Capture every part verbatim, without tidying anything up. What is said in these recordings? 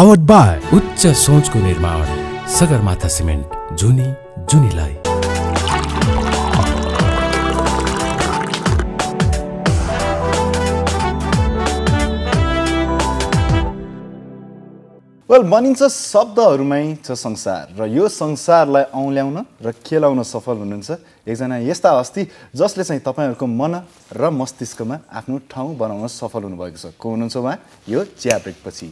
Powered by Uccha Sochko Nirmaan Sagarmatha Cement Juni Juni Lai. Well, भनिन्छ शब्दहरुमै छ संसार र यो संसारलाई औल्याउन र खेलाउन सफल हुनुहुन्छ एकजना यस्ता हस्ती जसले चाहिँ तपाईहरुको मन र मस्तिष्कमा आफ्नो ठाउँ बनाउन सफल हुनुभएको छ को हुनुहुन्छ उहाँ यो चिया ब्रेकपछि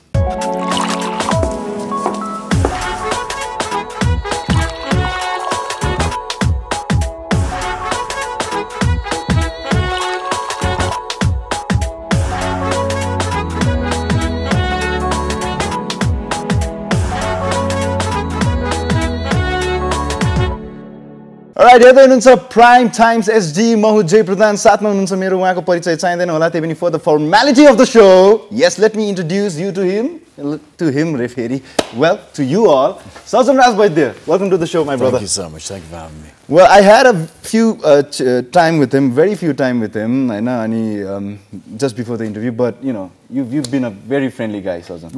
Alright, हेर्दै Prime Times S D Mahu Jai Pradhan साथमा हुनुहुन्छ मेरो उहाँको परिचय चाहिदैन होला त्यही पनि for the formality of the show. Yes, let me introduce you to him to him referee. Well, to you all. Sajjan Raj Vaidya, welcome to the show my brother. Thank you so much. Thank you for having me. Well, I had a few uh, time with him, very few time with him, I know, and um, just before the interview, but you know, you've, you've been a very friendly guy, Sajjan.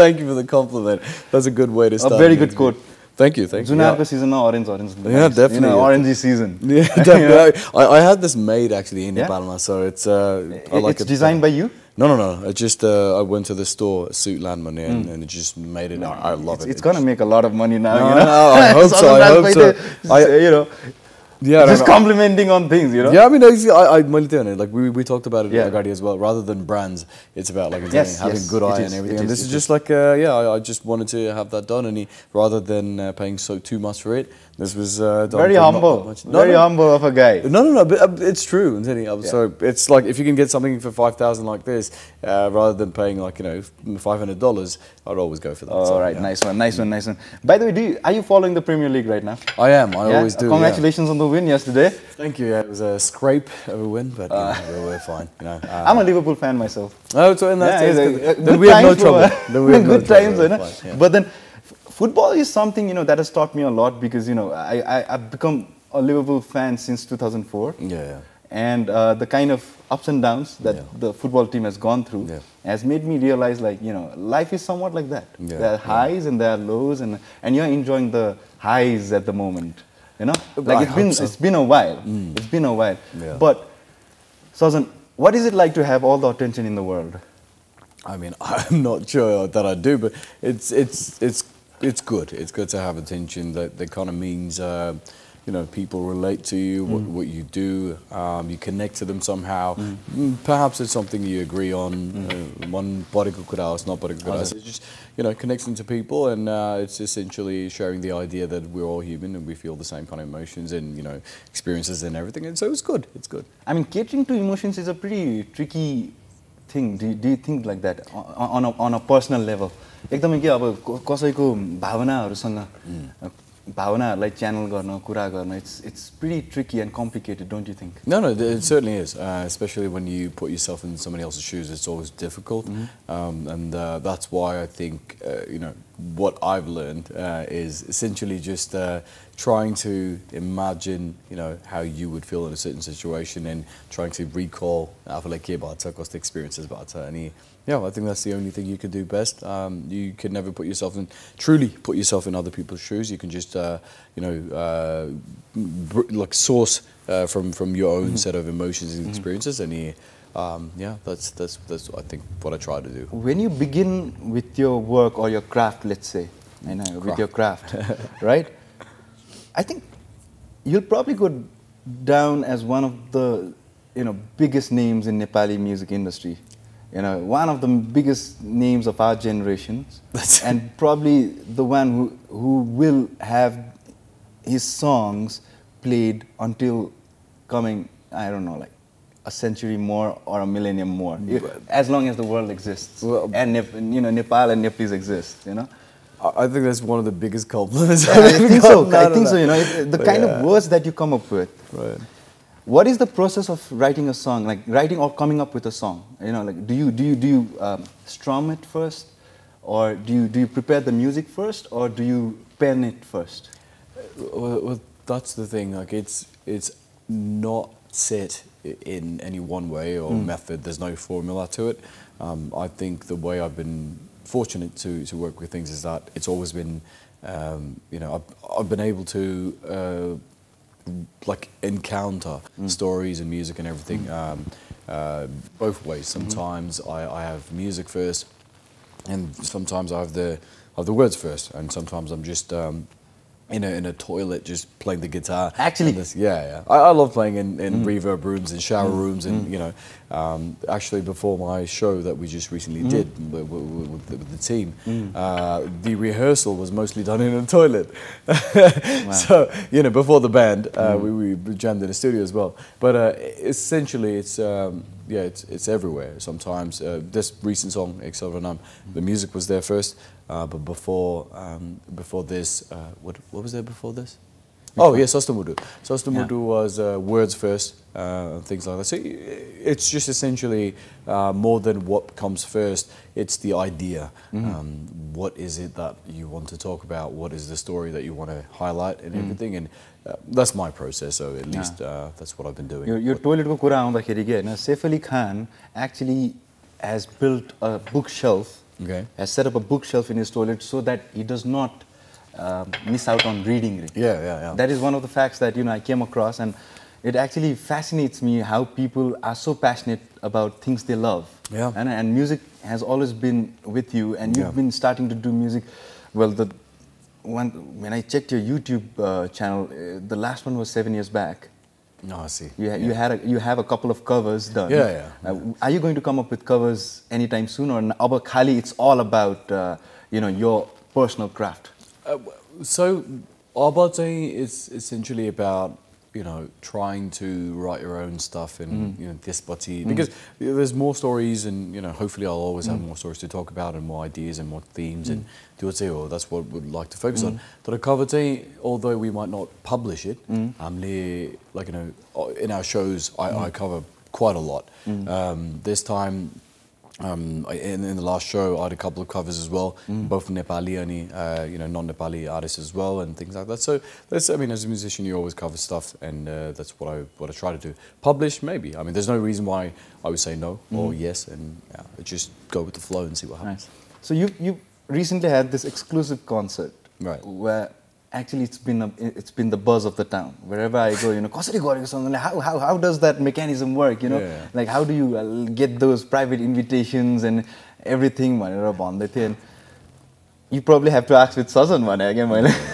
Thank you for the compliment. That's a good way to start. A very good quote. Thank you, thank you. Junaid's yeah. season now, orange, orange. Yeah, definitely. You know, orangey season. Yeah, definitely. you know? I, I had this made actually in yeah? Nepal, so it's. Uh, I like it's it designed by you? No, no, no. I just uh, I went to the store, Suitland Money, and, mm. and it just made it. No, I, I love it's, it. It's, it's gonna make a lot of money now. No, you know? no, I hope so. I hope so. I, you know. Yeah, just complimenting on things, you know. Yeah, I mean, I, I, like we, we talked about it yeah. already as well. Rather than brands, it's about like yes, having yes, good eye is, and everything. Is, and this is, is just like, uh, yeah, I, I just wanted to have that done, and he, rather than uh, paying so too much for it, this was uh, done very humble, much. No, very no, humble of a guy. No, no, no, but uh, it's true. Yeah. So it's like if you can get something for five thousand like this, uh, rather than paying like you know five hundred dollars, I'd always go for that. All so, right, yeah. nice one, nice one, nice one. By the way, do you, are you following the Premier League right now? I am. I yeah? always do. Congratulations yeah. on the win yesterday. Thank you. Yeah, it was a scrape of a win, but uh, you know, we were fine. You know, uh, I'm a Liverpool fan myself. Oh, so in that yeah, sense, a, a then we have no trouble. Then we have good no times, trouble. Right? Yeah. But then, football is something you know that has taught me a lot because you know I, I I've become a Liverpool fan since two thousand four. Yeah. yeah. And uh, the kind of ups and downs that yeah. the football team has gone through yeah. has made me realize like you know life is somewhat like that. Yeah. There are highs yeah. and there are lows, and and you're enjoying the highs at the moment. You know, like I it's been so. it's been a while. Mm. It's been a while. Yeah. But Sajjan, what is it like to have all the attention in the world? I mean, I'm not sure that I do, but it's it's it's it's good. It's good to have attention. That that kind of means. Uh, You know, people relate to you, what, mm. what you do, um, you connect to them somehow. Mm. Perhaps it's something you agree on. Mm. Uh, one particle could ask, not particle could ask. It's just, you know, connecting to people and uh, it's essentially sharing the idea that we're all human and we feel the same kind of emotions and, you know, experiences and everything. And so it's good, it's good. I mean, catering to emotions is a pretty tricky thing. Do you, do you think like that on, on, a, on a personal level? एकदमै के अब कसैको भावनाहरुसँग Like channel, it's it's pretty tricky and complicated, don't you think? No, no, it certainly is. Uh, especially when you put yourself in somebody else's shoes, it's always difficult, mm-hmm. um, and uh, that's why I think uh, you know what I've learned uh, is essentially just uh, trying to imagine you know how you would feel in a certain situation and trying to recall the experiences and. Yeah, I think that's the only thing you can do best. Um, you can never put yourself in, truly put yourself in other people's shoes. You can just, uh, you know, uh, like source uh, from from your own mm-hmm. set of emotions and experiences. Mm-hmm. And you, um, yeah, that's that's that's I think what I try to do. When you begin with your work or your craft, let's say, you know, craft. with your craft, right? I think you'll probably go down as one of the, you know, biggest names in Nepali music industry. You know, one of the biggest names of our generation, and probably the one who, who will have his songs played until coming, I don't know, like a century more or a millennium more, as long as the world exists, well, and you know, Nepal and Nepalese exist, you know. I think that's one of the biggest compliments. Yeah, I think so. I think so. You know, it, the but kind yeah. of words that you come up with. Right. What is the process of writing a song, like writing or coming up with a song? You know, like do you do you do you um, strum it first, or do you do you prepare the music first, or do you pen it first? Well, well that's the thing. Like it's it's not set in any one way or mm. method. There's no formula to it. Um, I think the way I've been fortunate to, to work with things is that it's always been, um, you know, I've, I've been able to uh, like encounter mm. stories and music and everything um, uh, both ways. Sometimes mm-hmm. I, I have music first, and sometimes I have the I have the words first, and sometimes I'm just um, in a in a toilet just playing the guitar. Actually, this, yeah, yeah. I, I love playing in, in mm. reverb rooms and shower mm. rooms, and mm. you know, um, actually before my show that we just recently mm. did with, with, with, the, with the team, mm. uh, the rehearsal was mostly done in a toilet. Wow. So you know, before the band, uh, mm. we, we jammed in a studio as well. But uh, essentially, it's. Um, Yeah, it's, it's everywhere. Sometimes uh, this recent song "Ek Silveranam," the music was there first, uh, but before um, before this, uh, what what was there before this? Which oh one? yeah, Sasto Mutu. Sasto Mutu yeah. was uh, words first, uh, things like that. So it's just essentially uh, more than what comes first. It's the idea. Mm. Um, what is it that you want to talk about? What is the story that you want to highlight and mm. everything? And uh, that's my process. So at least yeah. uh, that's what I've been doing. Your, your toilet ko kura aunda kheri ke na Saif Ali Khan actually has built a bookshelf. Okay. Has set up a bookshelf in his toilet so that he does not. Uh, miss out on reading. Really. Yeah, yeah, yeah. That is one of the facts that, you know, I came across, and it actually fascinates me how people are so passionate about things they love. Yeah. And, and music has always been with you, and you've yeah. been starting to do music. Well, the one when I checked your YouTube uh, channel, uh, the last one was seven years back. No, I see. You, ha yeah. you had a, you have a couple of covers done. Yeah, yeah. yeah. Uh, are you going to come up with covers anytime soon, or Abba Khali? It's all about uh, you know, your personal craft. Uh, so, Abba is essentially about, you know, trying to write your own stuff and, mm. you know, this bati, because mm. there's more stories, and, you know, hopefully I'll always mm. have more stories to talk about and more ideas and more themes, mm. and oh, that's what we'd like to focus mm. on. Tara Kavati, although we might not publish it, mm. um, like, you know, in our shows, I, mm. I cover quite a lot. Mm. Um, this time, Um, in, in the last show, I had a couple of covers as well, mm. both Nepali and uh, you know, non-Nepali artists as well, and things like that. So that's, I mean, as a musician, you always cover stuff, and uh, that's what I what I try to do. Publish, maybe. I mean, there's no reason why I would say no mm. or yes, and yeah, just go with the flow and see what happens. Nice. So you you recently had this exclusive concert, right? Where actually it's been a, it's been the buzz of the town. Wherever I go, you know, how, how, how does that mechanism work, you know? Yeah. Like, how do you get those private invitations and everything? You probably have to ask with Sajjan,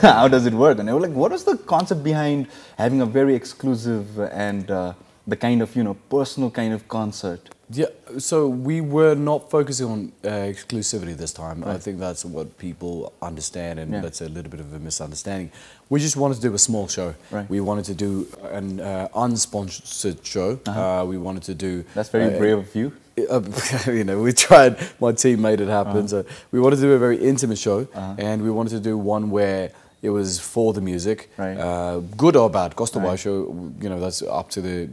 how does it work? And I was like, what is the concept behind having a very exclusive and uh, the kind of, you know, personal kind of concert? Yeah, so we were not focusing on uh, exclusivity this time. Right. I think that's what people understand, and yeah. that's a little bit of a misunderstanding. We just wanted to do a small show. Right. We wanted to do an uh, unsponsored show. Uh-huh. uh, we wanted to do... That's very uh, brave of you. Uh, you know, we tried. My team made it happen. Uh-huh. So we wanted to do a very intimate show, uh-huh. and we wanted to do one where... It was for the music, right. uh, good or bad. Costa right. show, you know, that's up to the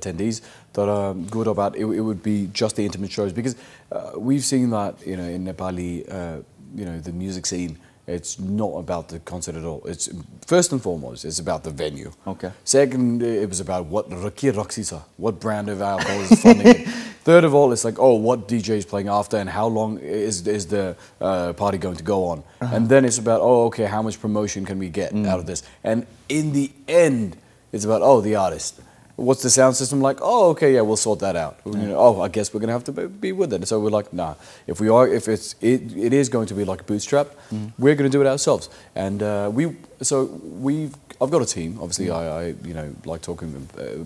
attendees. But um, good or bad, it, it would be just the intimate shows, because uh, we've seen that, you know, in Nepali, uh, you know, the music scene. It's not about the concert at all. It's first and foremost, it's about the venue. Okay. Second, it was about what Raki Roxisa, what brand of alcohol is funding it. Third of all, it's like, oh, what D J is playing after, and how long is is the uh, party going to go on? Uh-huh. And then it's about, oh, okay, how much promotion can we get mm. out of this? And in the end, it's about, oh, the artist. What's the sound system like? Oh, okay, yeah, we'll sort that out. You know, oh, I guess we're gonna have to be with it. So we're like, nah. If we are, if it's, it, it is going to be like a bootstrap. Mm. We're gonna do it ourselves. And uh, we, so we've, I've got a team. Obviously, mm. I, I, you know, like talking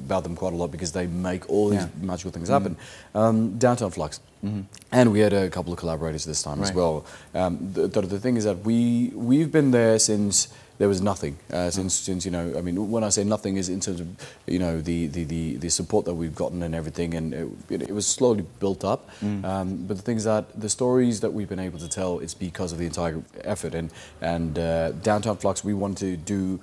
about them quite a lot, because they make all these yeah. magical things mm. happen. Um, Downtown Flux, mm. and we had a couple of collaborators this time right. as well. Um, the, the thing is that we we've been there since. There was nothing uh, since, mm. since, you know, I mean, when I say nothing is in terms of, you know, the, the, the, the support that we've gotten and everything, and it, it, it was slowly built up. Mm. Um, but the thing is that the stories that we've been able to tell, it's because of the entire effort. And, and uh, Downtown Flux, we wanted to do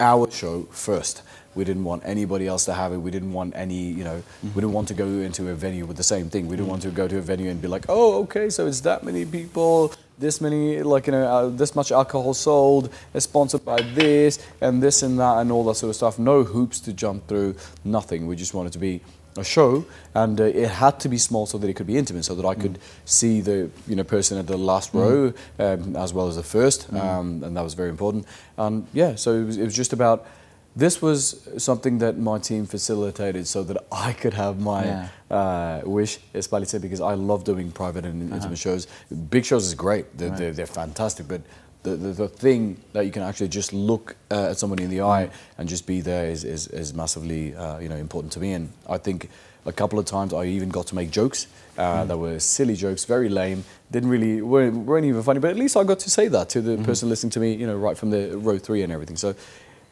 our show first. We didn't want anybody else to have it. We didn't want any, you know, mm-hmm. we didn't want to go into a venue with the same thing. We didn't want to go to a venue and be like, oh, okay, so it's that many people, this many, like, you know, uh, this much alcohol sold, it's sponsored by this and this and that and all that sort of stuff. No hoops to jump through, nothing. We just wanted to be a show, and uh, it had to be small so that it could be intimate, so that I could mm. see the you know person at the last mm. row um, as well as the first, mm. um, and that was very important. And um, yeah, so it was, it was just about. This was something that my team facilitated so that I could have my yeah. uh, wish, especially because I love doing private and intimate uh-huh. shows. Big shows is great, they're, right. they're, they're fantastic, but the, the, the thing that you can actually just look uh, at somebody in the eye mm. and just be there is, is, is massively uh, you know, important to me. And I think a couple of times I even got to make jokes uh, mm. that were silly jokes, very lame, didn't really, weren't, weren't even funny, but at least I got to say that to the mm-hmm. person listening to me, you know, right from the row three and everything. So.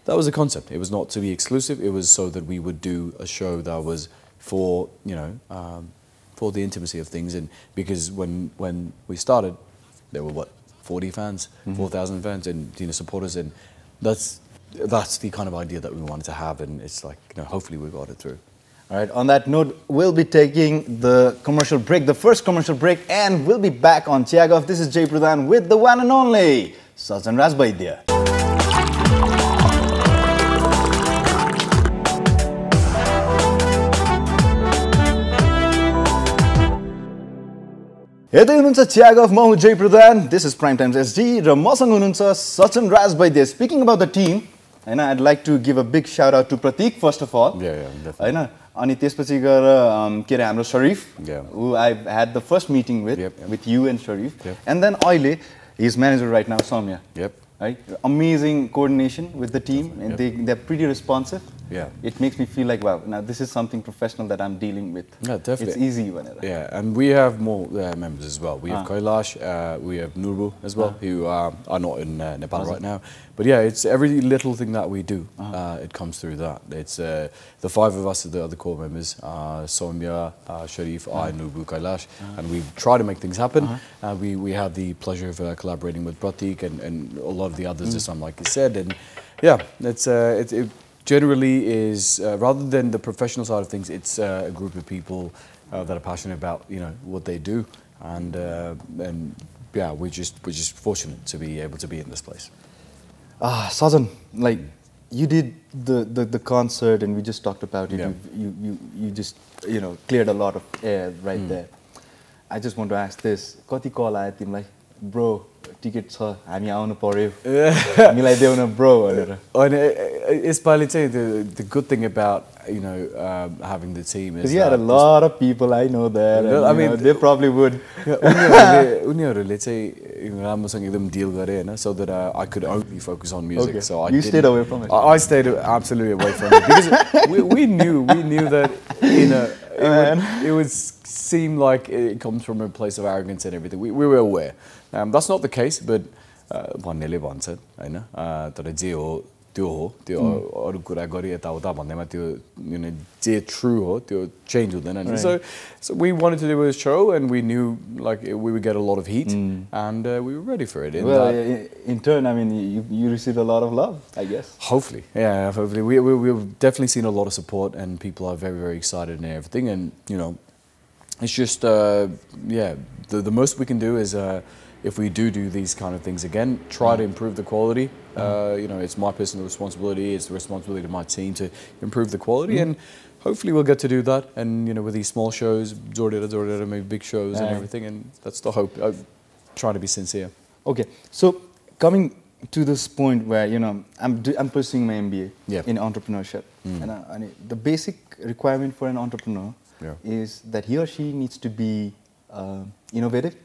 That was a concept. It was not to be exclusive. It was so that we would do a show that was for, you know, um, for the intimacy of things. And because when when we started, there were, what, forty fans, mm-hmm. four thousand fans and, you know, supporters. And that's, that's the kind of idea that we wanted to have. And it's like, you know, hopefully we got it through. All right, on that note, we'll be taking the commercial break, the first commercial break, and we'll be back on Chiya Guff. This is Jai Pradhan with the one and only Sajjan Raj Vaidya. हेर्दै हुनुहुन्छ chia गफ म Jay Pradhan this is prime times SD र मसँग हुनुहुन्छ Sachin Raj Vaidya speaking about the team हैन I'd like to give a big shout out to Prateek first of all हैन अनि त्यसपछि गएर के रे हाम्रो Sharif who I had the first meeting with with you and Sharif and then अहिले he is manager right now Saumya right amazing coordination with the team and they they're pretty responsive. Yeah, it makes me feel like, wow, now this is something professional that I'm dealing with. Yeah, definitely. It's easy when it happens. Yeah, and we have more uh, members as well. We ah. have Kailash, uh, we have Nurbu as well, ah. who uh, are not in uh, Nepal right now. But yeah, it's every little thing that we do, ah. uh, it comes through that. It's uh, the five of us are the other core members, uh, Somya, uh, Sharif, ah. I, Nurbu, Kailash, ah. and we try to make things happen. Ah. Uh, we, we have the pleasure of uh, collaborating with Pratik and, and a lot of the others, mm. this time, like you said. And yeah, it's... Uh, it, it, generally is, uh, rather than the professional side of things, it's uh, a group of people uh, that are passionate about, you know, what they do. And, uh, and yeah, we're just, we're just fortunate to be able to be in this place. Ah, Sajjan, like, you did the, the, the concert and we just talked about it. Yeah. You, you, you, you just, you know, cleared a lot of air right mm. there. I just want to ask this. Kati call I think, like, bro, ticket छ हामी आउनु पर्यो मिलाइदेऊ न bro भनेर अनि यसपालि चाहिँ the good thing about you know um, having the team is yeah a lot of people I know there and, I mean know, they probably would उनीहरुले चाहिँ राम्रोसँग एकदम deal गरे हैन so that uh, I could only focus on music. Okay. So I you stayed away from it. I, I stayed absolutely away from it because we, we knew we knew that you know it would, it would seem like it comes from a place of arrogance and everything. We, we were aware. Um, that's not the case, but भन्नेले भन्छ हैन तर जे हो त्यो हो त्यो अरु कुरा गरी यताउता भन्दैमा त्यो you know जे true हो त्यो change हुँदैन and so so we wanted to do a show and we knew like we would get a lot of heat mm. and uh, we were ready for it in well that, in turn I mean you you received a lot of love I guess hopefully yeah hopefully we we we've definitely seen a lot of support and people are very very excited and everything and you know it's just uh, yeah the the most we can do is uh, if we do do these kind of things again, try to improve the quality. Mm. Uh, you know, it's my personal responsibility, it's the responsibility of my team to improve the quality, mm. and hopefully we'll get to do that. And, you know, with these small shows, Zordera, Zordera, maybe big shows yeah. and everything, and that's the hope. I'm trying to be sincere. Okay, so coming to this point where, you know, I'm, I'm pursuing my M B A yeah. in entrepreneurship, mm. and, uh, and the basic requirement for an entrepreneur yeah. is that he or she needs to be uh, innovative.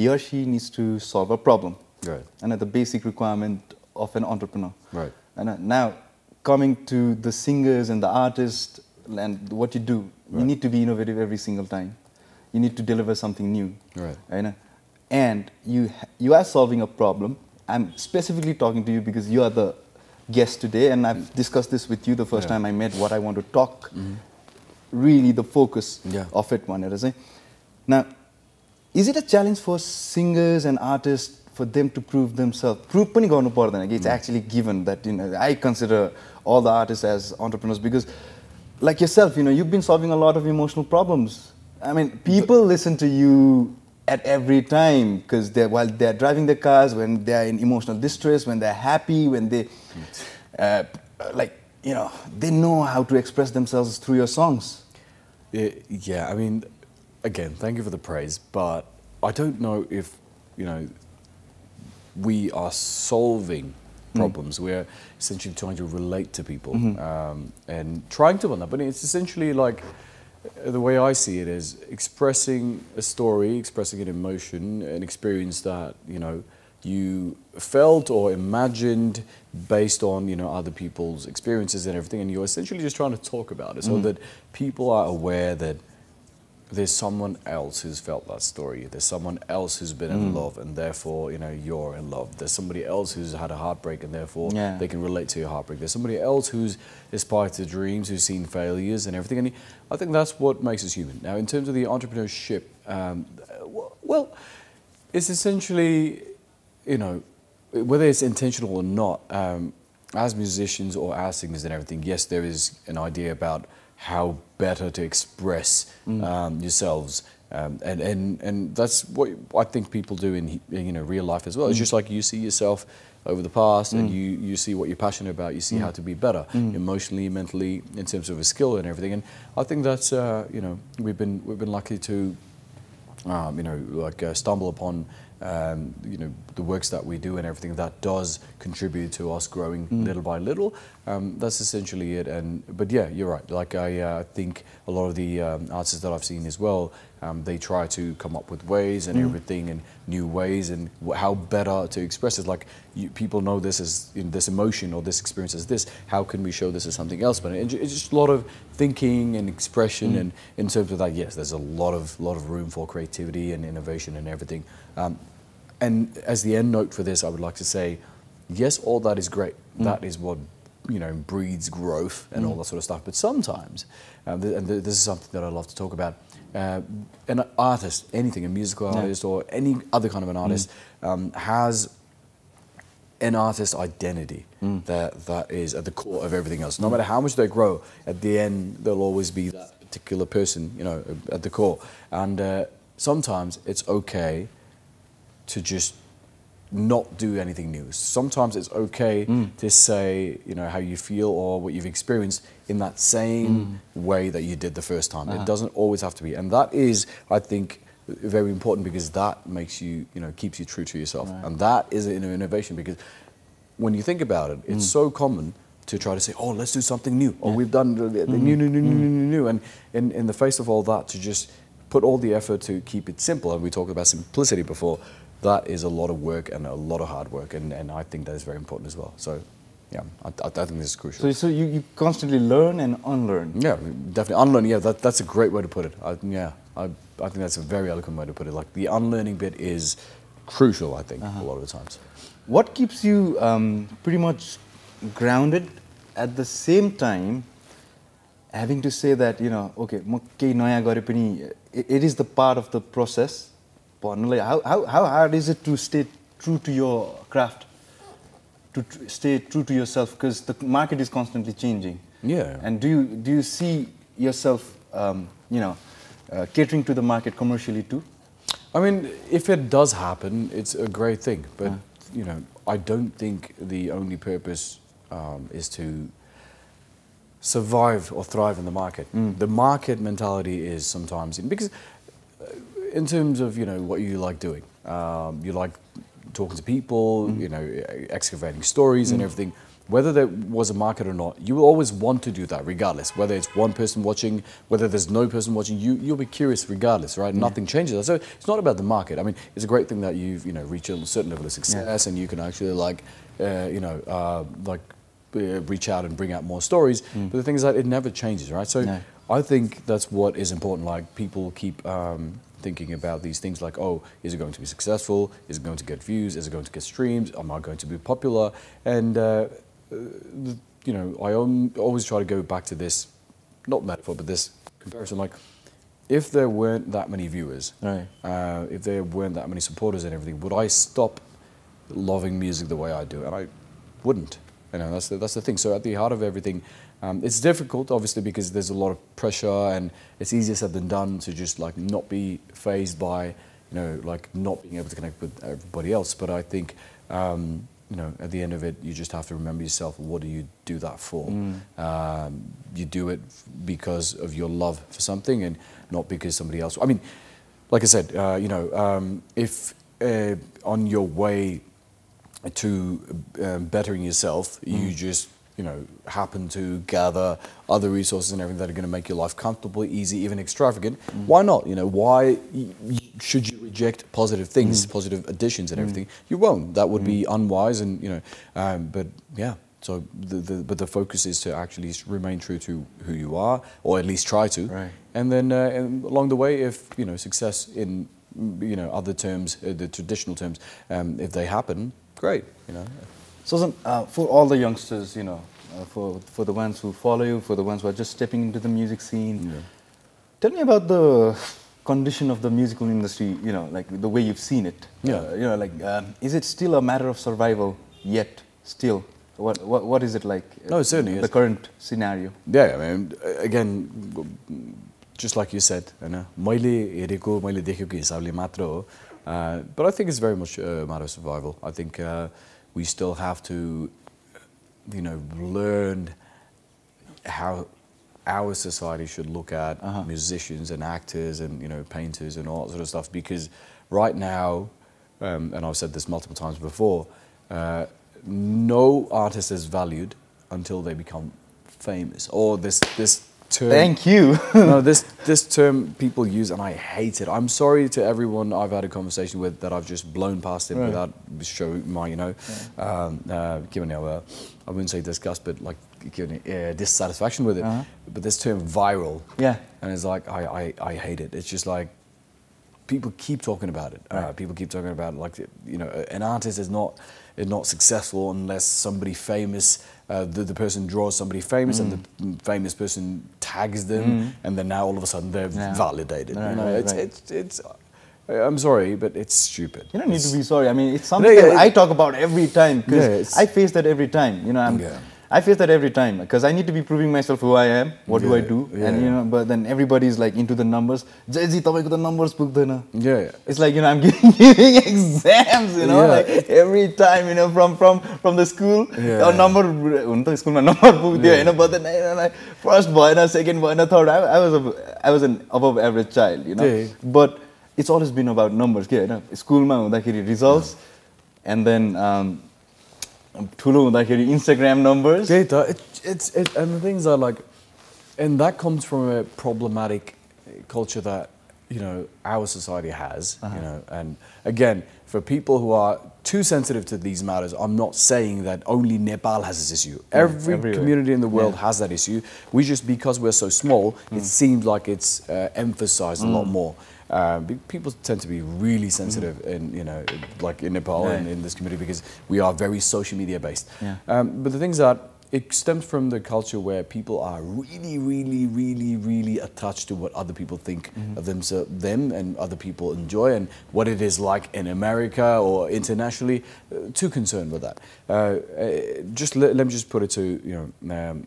He or she needs to solve a problem. Right. And that's the basic requirement of an entrepreneur. Right. And now, coming to the singers and the artists and what you do, right. you need to be innovative every single time. You need to deliver something new. Right. And, and you you are solving a problem. I'm specifically talking to you because you are the guest today, and I've discussed this with you the first yeah. time I met. What I want to talk, mm-hmm. really the focus yeah. of it. Now. Is it a challenge for singers and artists for them to prove themselves? Prove pani garnu pardaina ki it's actually given that you know I consider all the artists as entrepreneurs because, like yourself, you know you've been solving a lot of emotional problems. I mean, people but, listen to you at every time because they while they're driving their cars, when they're in emotional distress, when they're happy, when they, uh, like you know, they know how to express themselves through your songs. It, yeah, I mean, again, thank you for the praise, but I don't know if, you know, we are solving problems. Mm. We're essentially trying to relate to people, mm-hmm. um, and trying to, but it's essentially like, the way I see it is expressing a story, expressing an emotion, an experience that, you know, you felt or imagined based on, you know, other people's experiences and everything, and you're essentially just trying to talk about it so mm. that people are aware that there's someone else who's felt that story, there's someone else who's been mm. in love and therefore, you know, you're in love, there's somebody else who's had a heartbreak and therefore yeah. they can relate to your heartbreak, there's somebody else who's aspired to dreams, who's seen failures and everything, and I think that's what makes us human. Now in terms of the entrepreneurship, um, well, it's essentially, you know, whether it's intentional or not, um, as musicians or as singers and everything, yes, there is an idea about how better to express mm. um, yourselves, um, and and and that's what I think people do in, you know, real life as well. Mm. It's just like you see yourself over the past, mm. and you you see what you're passionate about. You see mm. how to be better mm. emotionally, mentally, in terms of a skill and everything. And I think that's uh, you know, we've been we've been lucky to um, you know, like uh, stumble upon. Um, you know, the works that we do and everything that does contribute to us growing mm. little by little. Um, that's essentially it. And but yeah, you're right. Like I uh, think a lot of the um, artists that I've seen as well, um, they try to come up with ways and mm. everything and new ways and how better to express it. Like you, people know this as in this emotion or this experience as this. How can we show this as something else? But it's just a lot of thinking and expression. Mm. And in terms of that, yes, there's a lot of lot of room for creativity and innovation and everything. Um, And as the end note for this, I would like to say, yes, all that is great. Mm. That is what, you know, breeds growth and mm. all that sort of stuff. But sometimes, um, th and th this is something that I love to talk about, uh, an artist, anything, a musical yeah. artist or any other kind of an artist, mm. um, has an artist identity mm. that, that is at the core of everything else. No matter how much they grow, at the end, they'll always be that particular person, you know, at the core. And uh, sometimes it's okay to just not do anything new. Sometimes it's okay mm. to say, you know, how you feel or what you've experienced in that same mm. way that you did the first time. Uh-huh. It doesn't always have to be. And that is, I think, very important because that makes you, you know, keeps you true to yourself. Right. And that is an innovation because when you think about it, it's mm. so common to try to say, oh, let's do something new. Or yeah. we've done the mm. new, new, new, mm. new, new, new. And in, in the face of all that, to just put all the effort to keep it simple. And we talked about simplicity before. That is a lot of work and a lot of hard work, and, and I think that is very important as well. So, yeah, I, I think this is crucial. So, so you, you constantly learn and unlearn. Yeah, definitely. Unlearn, yeah, that, that's a great way to put it. I, yeah, I, I think that's a very eloquent way to put it. Like, the unlearning bit is crucial, I think, uh-huh. a lot of the times. What keeps you um, pretty much grounded at the same time, having to say that, you know, okay, it is the part of the process. How, how, how hard is it to stay true to your craft, to tr stay true to yourself? Because the market is constantly changing. Yeah. And do you, do you see yourself, um, you know, uh, catering to the market commercially too? I mean, if it does happen, it's a great thing. But, uh. you know, I don't think the only purpose um, is to survive or thrive in the market. Mm. The market mentality is sometimes... because. Uh, In terms of, you know, what you like doing, um, you like talking to people, mm. you know, excavating stories mm. and everything. Whether there was a market or not, you will always want to do that regardless. Whether it's one person watching, whether there's no person watching, you, you'll be curious regardless, right? Yeah. Nothing changes. So it's not about the market. I mean, it's a great thing that you've, you know, reached a certain level of success yeah. and you can actually like, uh, you know, uh, like uh, reach out and bring out more stories. Mm. But the thing is that it never changes, right? So no. I think that's what is important. Like people keep... Um, thinking about these things like, oh, is it going to be successful? Is it going to get views? Is it going to get streams? Am I going to be popular? And, uh, you know, I always try to go back to this, not metaphor, but this comparison, like, if there weren't that many viewers, right. uh, if there weren't that many supporters and everything, would I stop loving music the way I do? And I wouldn't. You know, that's the, that's the thing. So at the heart of everything, Um, it's difficult, obviously, because there's a lot of pressure, and it's easier said than done to just like not be phased by, you know, like not being able to connect with everybody else. But I think um, you know, at the end of it, you just have to remember yourself, what do you do that for? Mm. Um, you do it because of your love for something and not because somebody else... I mean, like I said, uh, you know, um, if uh, on your way to uh, bettering yourself, mm. you just, you know, happen to gather other resources and everything that are going to make your life comfortable, easy, even extravagant, mm. why not? You know, why should you reject positive things, mm. positive additions and mm. everything? You won't. That would mm. be unwise and, you know, um, but yeah. So, the, the, but the focus is to actually remain true to who you are, or at least try to. Right. And then uh, and along the way, if, you know, success in, you know, other terms, uh, the traditional terms, um, if they happen, great, you know. So, uh, for all the youngsters, you know, uh, for, for the ones who follow you, for the ones who are just stepping into the music scene, yeah. tell me about the condition of the musical industry, you know, like the way you've seen it. Yeah. Uh, you know, like, um, is it still a matter of survival yet, still? What, what what is it like? No, it certainly the is. Current scenario. Yeah, I mean, again, just like you said, and uh, but I think it's very much a matter of survival. I think uh, we still have to, you know, learn how our society should look at uh-huh. musicians and actors and, you know, painters and all that sort of stuff, because right now, um, and I've said this multiple times before. Uh, No artist is valued until they become famous. Or this this term. Thank you. no, this this term people use, and I hate it. I'm sorry to everyone I've had a conversation with that I've just blown past it right. without showing my, you know, yeah. um, uh, I wouldn't say disgust, but like uh, dissatisfaction with it. Uh-huh. But this term viral, yeah, and it's like I I, I hate it. It's just like. People keep talking about it. Right. Uh, people keep talking about it like, you know, an artist is not is not successful unless somebody famous, uh, the, the person draws somebody famous mm. and the famous person tags them mm. and then now all of a sudden they're yeah. validated. Right, you know, right, it's, right. it's, it's, it's, I'm sorry, but it's stupid. You don't need it's, to be sorry. I mean, it's something yeah, it, I talk about every time because yeah, I face that every time, you know. I'm, yeah. I face that every time because I need to be proving myself who I am, what yeah, do I do, yeah, and you know. But then everybody's like into the numbers. Jai ji, tabai ko the numbers pugdena. Yeah, yeah. It's like, you know, I'm giving, giving exams, you know, yeah. like every time, you know, from from from the school. Yeah. Or number, unta school ma number pugdiyo, you know. But then I, I, first boy na, second boy na, third. I, I was a, I was an above average child, you know. Yeah. But it's always been about numbers, you know. School ma unda kiri results, yeah. and then. Um, Thulu, like your Instagram numbers. Data, it, it's it, and the things are like, and that comes from a problematic culture that, you know, our society has. Uh-huh. You know, and again, for people who are too sensitive to these matters, I'm not saying that only Nepal has this issue. Yeah, Every everywhere. community in the world yeah. has that issue. We just because we're so small, mm. it seems like it's uh, emphasized mm. a lot more. Uh, people tend to be really sensitive mm. in, you know, like in Nepal yeah. and in this community because we are very social media based. Yeah. Um, but the things that it stems from the culture where people are really, really, really, really attached to what other people think mm. of them, so them and other people enjoy and what it is like in America or internationally. Uh, too concerned with that. Uh, uh, just let, let me just put it to, you know, um,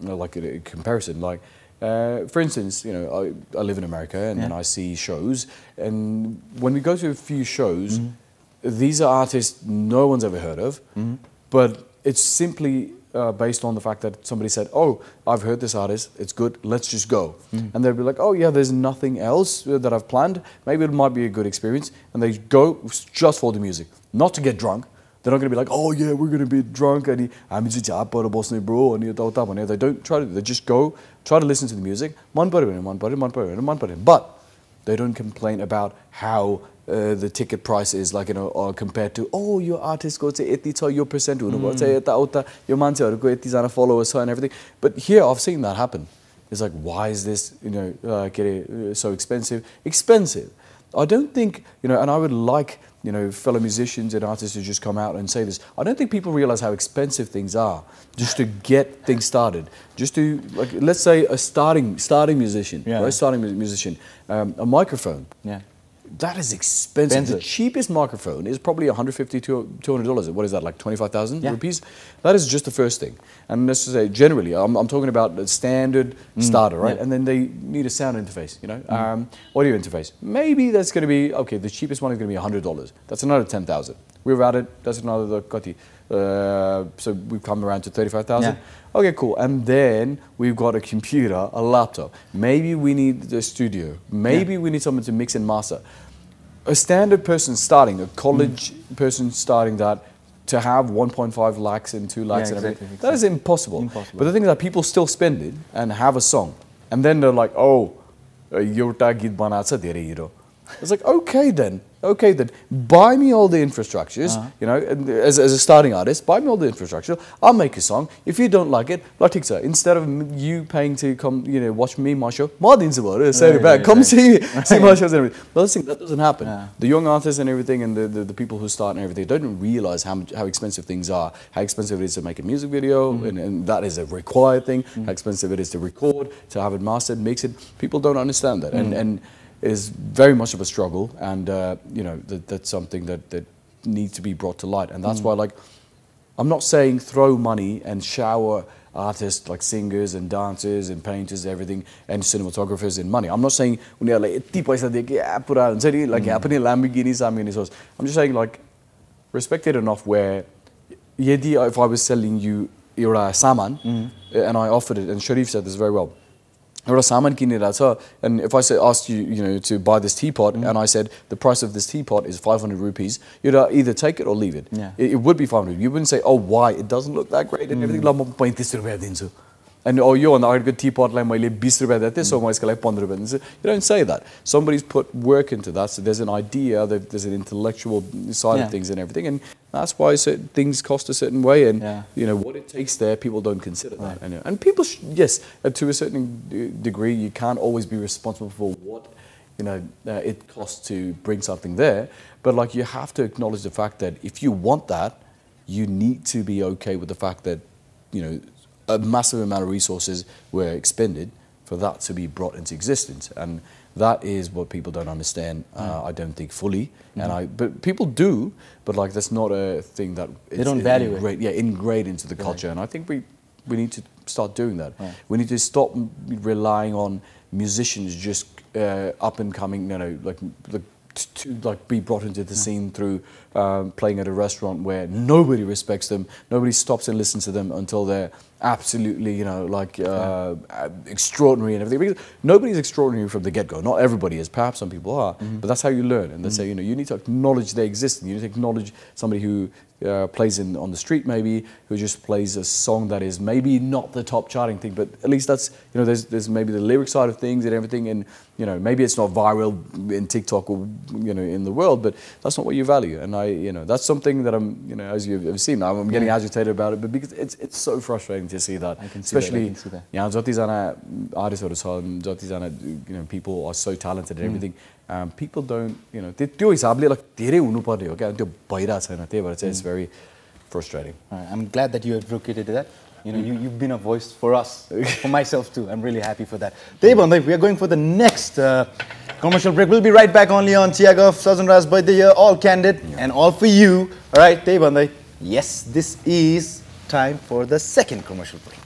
like a, a comparison, like. Uh, for instance, you know, I, I live in America and yeah. then I see shows, and when we go to a few shows, mm-hmm. these are artists no one's ever heard of, mm-hmm. but it's simply uh, based on the fact that somebody said, oh, I've heard this artist, it's good, let's just go. Mm-hmm. And they'll be like, oh yeah, there's nothing else that I've planned, maybe it might be a good experience, and they go just for the music, not to get drunk. They're not going to be like, oh yeah, we're going to be drunk. And they don't try to, they just go, try to listen to the music. But they don't complain about how uh, the ticket price is, like, you know, or compared to, oh, your artist goes to eighty, so your percent, your followers, and everything. But here, I've seen that happen. It's like, why is this, you know, uh, so expensive? Expensive. I don't think, you know, and I would like, you know, fellow musicians and artists who just come out and say this. I don't think people realize how expensive things are just to get things started. Just to, like, let's say a starting starting musician, yeah. right? starting musician, um, a microphone. Yeah. That is expensive. expensive. The cheapest microphone is probably one hundred fifty to two hundred dollars. What is that, like twenty-five thousand yeah. rupees? That is just the first thing. And let's just say, generally, I'm, I'm talking about the standard mm. starter, right? Yeah. And then they need a sound interface, you know, mm. um, audio interface. Maybe that's going to be, okay, the cheapest one is going to be one hundred dollars. That's another ten thousand. We were at it, that's another kati. Uh, so we've come around to thirty-five thousand. Yeah. Okay, cool. And then we've got a computer, a laptop. Maybe we need a studio. Maybe yeah. we need someone to mix and master. A standard person starting, a college mm. person starting that, to have one point five lakhs and two lakhs yeah, and exactly, everything, exactly. that is impossible. impossible. But the thing is that people still spend it and have a song. And then they're like, oh, Yota Git Banatsa Dere Hiro. It's like, okay then, okay then, buy me all the infrastructures, uh -huh. you know, as, as a starting artist, buy me all the infrastructure, I'll make a song, if you don't like it, Latiksa, instead of you paying to come, you know, watch me, my show, say it back, come see, see my shows and everything. But thing, that doesn't happen. Yeah. The young artists and everything and the, the, the people who start and everything don't realize how, much, how expensive things are, how expensive it is to make a music video, mm -hmm. and, and that is a required thing, mm -hmm. how expensive it is to record, to have it mastered, mix it. People don't understand that. Mm -hmm. and, and is very much of a struggle, and uh, you know that, that's something that, that needs to be brought to light, and that's mm. why, like, I'm not saying throw money and shower artists like singers and dancers and painters, everything, and cinematographers in money. I'm not saying when you're like Lamborghinis. I'm just saying, like, respect it enough where if I was selling you your saman mm. and I offered it, and Sharif said this very well. And if I say, asked you, you know, to buy this teapot, mm. and I said the price of this teapot is five hundred rupees, you'd either take it or leave it. Yeah. It, it would be five hundred. You wouldn't say, oh, why? It doesn't look that great and mm. everything. And oh, you on the good teapot like my this, so you don't say that. Somebody's put work into that. So there's an idea, there's an intellectual side yeah. of things and everything, and that's why certain things cost a certain way. And yeah. you know what it takes there, people don't consider that. Right. And people, sh yes, to a certain degree, you can't always be responsible for what you know uh, it costs to bring something there. But like, you have to acknowledge the fact that if you want that, you need to be okay with the fact that you know. A massive amount of resources were expended for that to be brought into existence, and that is what people don't understand. Uh, I don't think fully, mm-hmm. and I but people do, but like that's not a thing that they don't value it. Yeah, ingrained into the culture, and I think we we need to start doing that. Right. We need to stop relying on musicians just uh, up and coming. You know, like the. To like be brought into the yeah. scene through um, playing at a restaurant where nobody respects them, nobody stops and listens to them until they're absolutely, you know, like uh, yeah. extraordinary and everything. Because nobody's extraordinary from the get-go. Not everybody is. Perhaps some people are, mm-hmm. but that's how you learn. And they mm-hmm. say, you know, you need to acknowledge their existence. You need to acknowledge somebody who uh, plays in on the street, maybe who just plays a song that is maybe not the top charting thing, but at least that's, you know, there's there's maybe the lyric side of things and everything, and you know, maybe it's not viral in TikTok or you know in the world, but that's not what you value. And I, you know, that's something that I'm, you know, as you've seen, I'm getting yeah. agitated about it, but because it's it's so frustrating to see that, I can see especially that, I can see that. Yeah, artists or you know, people are so talented and everything. Mm. Um, people don't, you know, they do exactly like they unupadi. Okay, and they it's very frustrating. Right. I'm glad that you advocated that. You know, you, you've been a voice for us, for myself too. I'm really happy for that. Debandai, we are going for the next uh, commercial break. We'll be right back only on Chiya Guff, Sajjan Raj Vaidya, all candid yeah. and all for you. All right, Debandai. Yes, this is time for the second commercial break.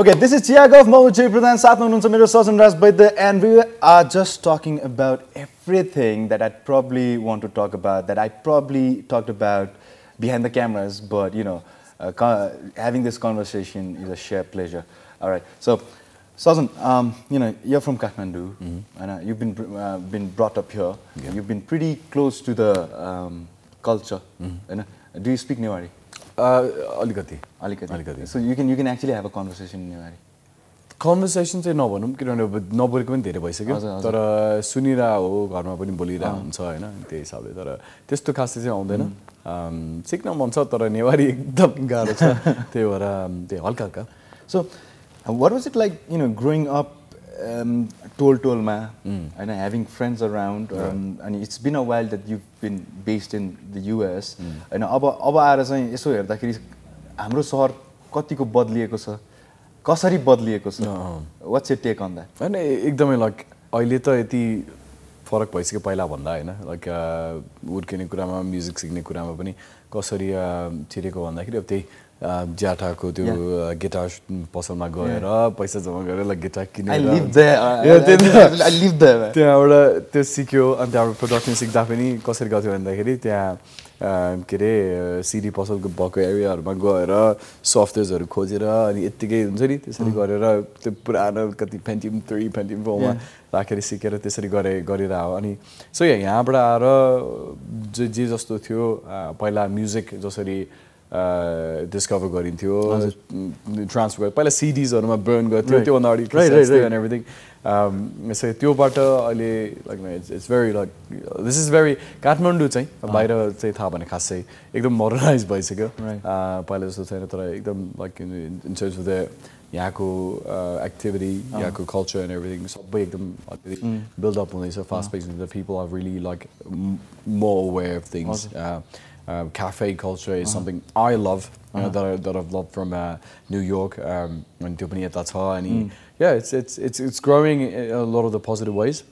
Okay, this is Chiya Guff, Jai Pradhan, Sajjan Raj Vaidya, and we are just talking about everything that I probably want to talk about, that I probably talked about behind the cameras, but you know, uh, having this conversation is a shared pleasure. All right, so Sajjan, um, you know, you're from Kathmandu, mm-hmm. and uh, you've been uh, been brought up here. Yeah. You've been pretty close to the um, culture. Mm-hmm. And, uh, do you speak Newari? Alikati. Alikati. So you can you can actually have a conversation in Newari. Conversation चाहिँ नभनौं किनभने नबोलेको पनि धेरै भइसक्यो तर सुनिरा हो घरमा पनि बोलिरा हुन्छ हैन त्यही हिसाबले तर त्यस्तो खासै चाहिँ आउँदैन सिक्न मन छ तर नेवारी एकदम गाह्रो छ त्यही भएर त्यो हल्का हल्का so what was it like you know growing up टोल टोलमा हैन ह्याभिङ फ्रेन्ड्स अराउन्ड अनि it's been a while that you been based in the US हैन अब अब आएर चाहिँ यसो हेर्दाखेरि हाम्रो शहर कतिको बदलिएको छ कसरी बदलिएको छ what's your take on that हैन एकदमै लाइक अहिले त यति फरक भइसक्यो पहिला भन्दा हैन लाइक उड्किने कुरामा म्युजिक सिक्ने कुरामा पनि कसरी छिरेको भन्दाखेरि अब त्यही Jata ko to guitar pasalma gaera, paisa jama gaera guitar kine. I live there. I live there. Tya aur tya sikyo and aur production sikda pani kasari gathyo bhanda kheri tya kere C D pasal ko bako area ma gaera softwares haru khojera ani yetikai huncha ni tesari garera tyo purana kati Pentium three Pentium four ma राखेर सिकेर त्यसरी गरे गरिराओ अनि सो यहाँबाट आएर जे जे जस्तो थियो पहिला म्युजिक जसरी डिस्कभर गरिन्थ्यो ट्रान्सफर पहिला सीडीजहरुमा बर्न गर्थ्यो त्यो भन्दा अगाडि cassettes and everything um so त्योबाट अहिले like it's very like this is very Kathmandu चाहिँ बाहिर चाहिँ थाहा भने खासै एकदम मोडर्नाइज भइसक्यो पहिला जस्तो छैन तर एकदम like in terms of the Yako uh, activity, oh. Yako culture, and everything. So big them mm. build up on these so fast paced. Oh. The people are really like m more aware of things. Okay. Uh, uh, cafe culture is uh -huh. something I love uh -huh. uh, that I, that I've loved from uh, New York um, and Dubai at that time. Yeah, it's it's it's it's growing in a lot of the positive ways.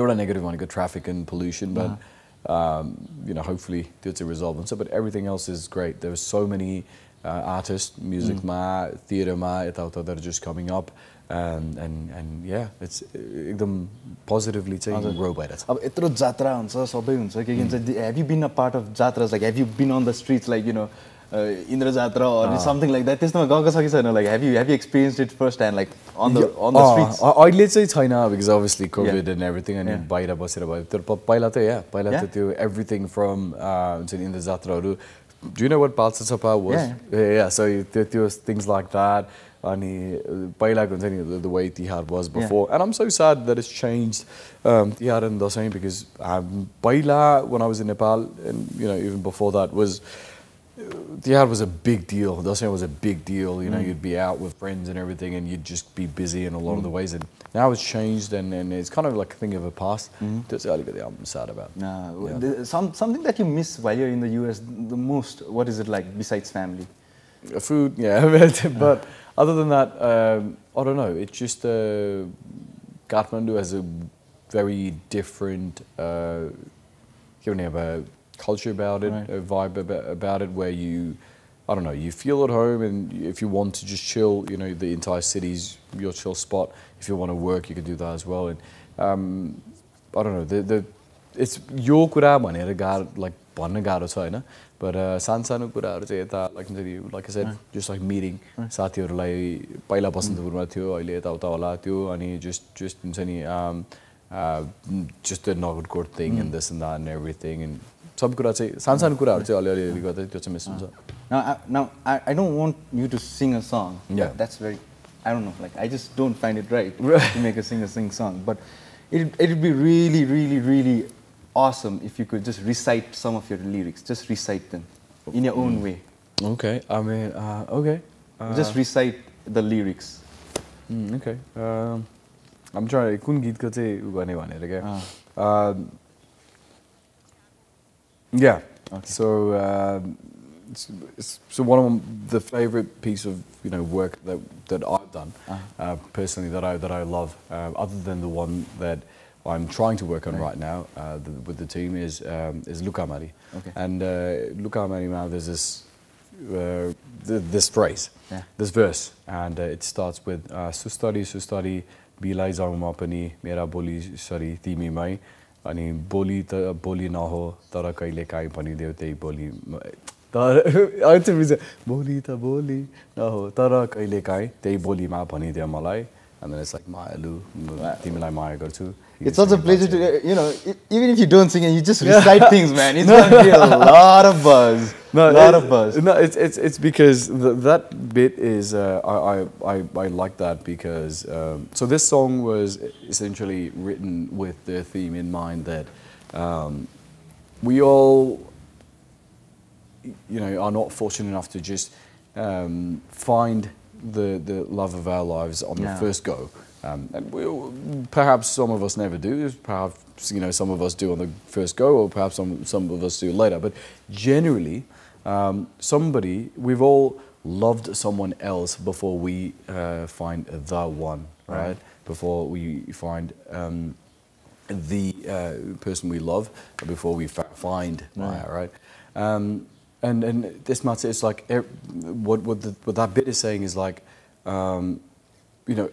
You're a negative one, good traffic and pollution, but uh -huh. um, you know hopefully it's a resolve. And so, but everything else is great. There are so many. Uh, artists, music, mm. ma, theatre, ma, that are just coming up, um, and and yeah, it's them positively taking grow by that. Ab itro jatra huncha, sabai huncha. Because have you been a part of jatras? Like have you been on the streets? Like you know, uh, Indra Jatra or ah. something like that. This no gaga saki chaina. Like have you have you experienced it firsthand? Like on the yeah. on the ah. streets. I let's say China because obviously COVID yeah. and everything and yeah. baira basera baira. Itro paila ta yeah, paila ta tyo everything from uh, Indra Jatra haru. Do you know what Balsasapa was? Yeah, yeah. yeah, yeah. So there was things like that. And the way Tihar was before, yeah. and I'm so sad that it's changed. Um, Tihar and Dasani because um, Baila when I was in Nepal, and you know even before that was Tihar was a big deal. Dasani was a big deal. You know mm. you'd be out with friends and everything, and you'd just be busy in a lot mm. of the ways. And now it's changed, and, and it's kind of like a thing of the past. Mm-hmm. That's the only thing I'm sad about. No, yeah. the, some, something that you miss while you're in the U S the most, what is it like besides family? Food, yeah. But uh. other than that, um, I don't know. It's just uh, Kathmandu has a very different uh, you know, a culture about it, right. a vibe about, about it where you... I don't know, you feel at home and if you want to just chill, you know, the entire city's your chill spot. If you want to work, you can do that as well. And um, I don't know, the, the it's your kura bhanera garo like bhanna garo cha haina but sansano kuraharu cha eta like I said right. just like meeting sathiharulai paila Basantapurma थियो अहिले यताउता होला त्यो अनि just just हुन्छ नि um uh, just the Nagarkot thing mm. and this and that and everything and सब कुरा चाहिँ सानसानो कुराहरु चाहिँ अलि अलि गर्दा त्यो चाहिँ मिस हुन्छ now I don't want you to sing a song that's very I don't know like I just don't find it right to make a sing a sing song but it it would be really really really awesome if you could just recite some of your lyrics just recite them in your own way okay I mean uh, okay uh, just recite the lyrics mm, okay um I'm trying कुन गीतको चाहिँ उ गर्ने भनेर के Yeah. Okay. So, uh, it's, it's, so one of the favorite piece of you know work that that I've done uh-huh. uh, personally that I that I love, uh, other than the one that I'm trying to work on right, right now uh, the, with the team is um, is Lukaamaari. Okay. And uh, Lukaamaari now there's this uh, th this phrase, yeah. this verse, and uh, it starts with Sustari Sustari bilai zauma pani mera boli sari timi mai. अनि बोली त बोली नहो तर कहिले काई पनि देउ त्यही बोली तर आइते बिज बोली त बोली नहो तर कहिले काई त्यही बोलीमा भनि दे मलाई and then it's like मायालु तिमीलाई माया गर्छु It's such a pleasure to you know even if you don't sing and you just recite things man it's going to be a lot of buzz no, a lot of buzz no it's it's it's because the, that bit is uh, I I I I like that because um so this song was essentially written with the theme in mind that um we all you know are not fortunate enough to just um find the the love of our lives on yeah. the first go Um, and we'll, perhaps some of us never do. Perhaps you know some of us do on the first go, or perhaps some some of us do later. But generally, um, somebody we've all loved someone else before we uh, find the one, right? right? Before we find um, the uh, person we love, before we fa find Maya, right? right? Um, And and this matter is like what what the, what that bit is saying is like, um, you know,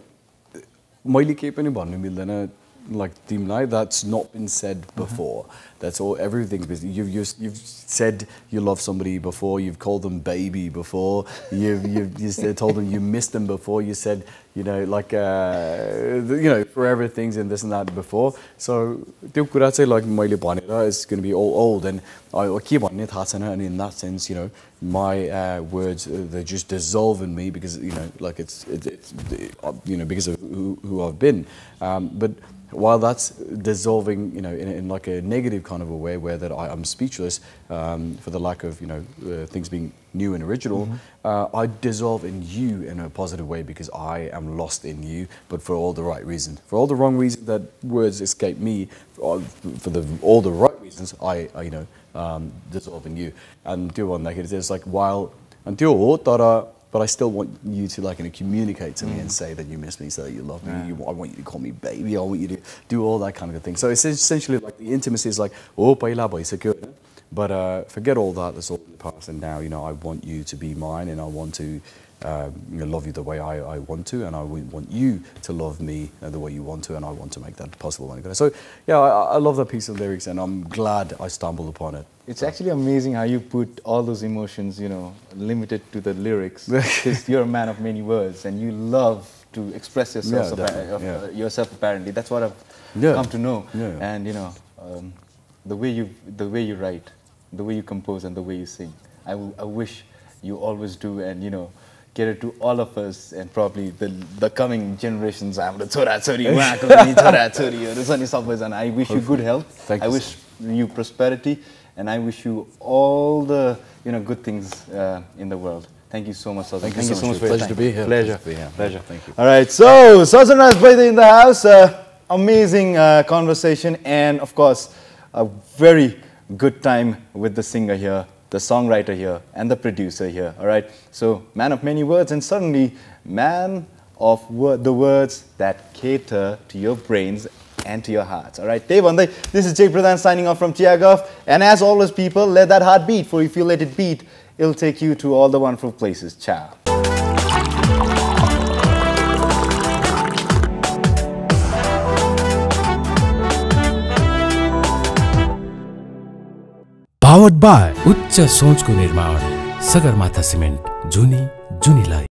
like that's not been said before. Mm-hmm. That's all. Everything's busy. You've, you've you've said you love somebody before. You've called them baby before. You've you've you told them you missed them before. You said you know like uh, you know forever things and this and that before. So like it's going to be all old and I keep on it and in that sense you know my uh, words they just dissolve in me because you know like it's it's, it's you know because of who, who I've been. Um, but while that's dissolving, you know, in, in like a negative kind of a way, where that I, I'm speechless um, for the lack of, you know, uh, things being new and original, mm-hmm. uh, I dissolve in you in a positive way because I am lost in you, but for all the right reasons. For all the wrong reasons that words escape me, for, for the all the right reasons, I, I you know, um, dissolve in you. And do one like it is like while until but I still want you to like you know, communicate to me mm. and say that you miss me, say that you love me. Yeah. You, I want you to call me baby. I want you to do all that kind of thing. So it's essentially like the intimacy is like oh, but uh, forget all that. That's all in the past. And now you know I want you to be mine, and I want to um, you know, love you the way I, I want to, and I want you to love me the way you want to, and I want to make that possible. So yeah, I, I love that piece of lyrics, and I'm glad I stumbled upon it. It's actually amazing how you put all those emotions, you know, limited to the lyrics. Because you're a man of many words, and you love to express yourself, yeah, apparently, of, yeah. uh, yourself apparently. That's what I've yeah. come to know. Yeah. And you know, um, the way you, the way you write, the way you compose, and the way you sing. I, w I wish you always do, and you know, get it to all of us, and probably the the coming generations. I'm the Tora Tori, and I wish you good health. Thank you. I wish you prosperity. And I wish you all the you know good things uh, in the world. Thank you so much, Sajjan. Thank, Thank you so much. much for pleasure your time. to be here. Pleasure. Pleasure. To be here. Pleasure. Thank you. All right. So Sajjan Raj Vaidya in the house. Uh, amazing uh, conversation, and of course, a very good time with the singer here, the songwriter here, and the producer here. All right. So man of many words, and suddenly man of wor the words that cater to your brains and to your hearts. All right, this is Jai Pradhan signing off from Chiya Guff. And as always, people, let that heart beat, for if you let it beat, it'll take you to all the wonderful places. Ciao. Powered by Uchcha Sochko Nirmaan, Sagarmatha Cement, Juni, Junilai.